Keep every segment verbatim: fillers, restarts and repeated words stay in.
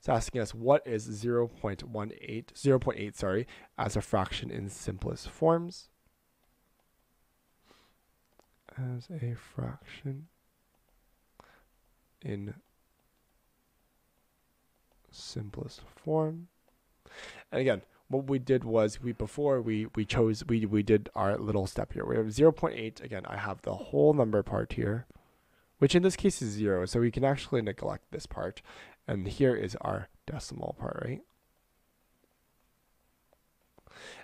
It's asking us what is zero point eight, zero point eight, sorry, as a fraction in simplest forms. As a fraction in simplest form. And again, what we did was we before we we chose we we did our little step here. We have zero point eight. Again, I have the whole number part here, which in this case is zero, so we can actually neglect this part. And here is our decimal part, right?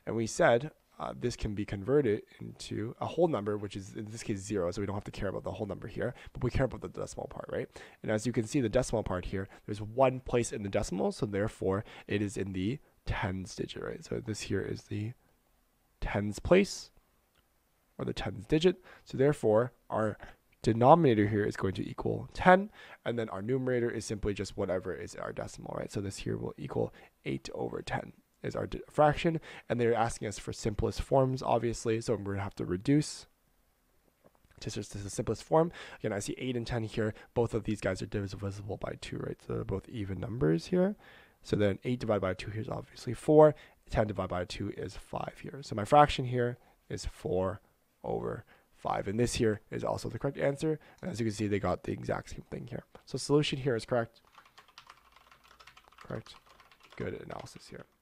And we said uh, this can be converted into a whole number, which is in this case zero, so we don't have to care about the whole number here, but we care about the decimal part, right? And as you can see, the decimal part here, there's one place in the decimal, so therefore it is in the tens digit, right? So this here is the tens place, or the tens digit, so therefore our denominator here is going to equal ten, and then our numerator is simply just whatever is our decimal, right? So this here will equal eight over ten is our fraction, and they're asking us for simplest forms, obviously, so we're going to have to reduce to just the simplest form. Again, I see eight and ten here. Both of these guys are divisible by two, right? So they're both even numbers here. So then eight divided by two here is obviously four. ten divided by two is five here. So my fraction here is four over five, and this here is also the correct answer, and as you can see they got the exact same thing here. So solution here is correct. Correct. Good analysis here.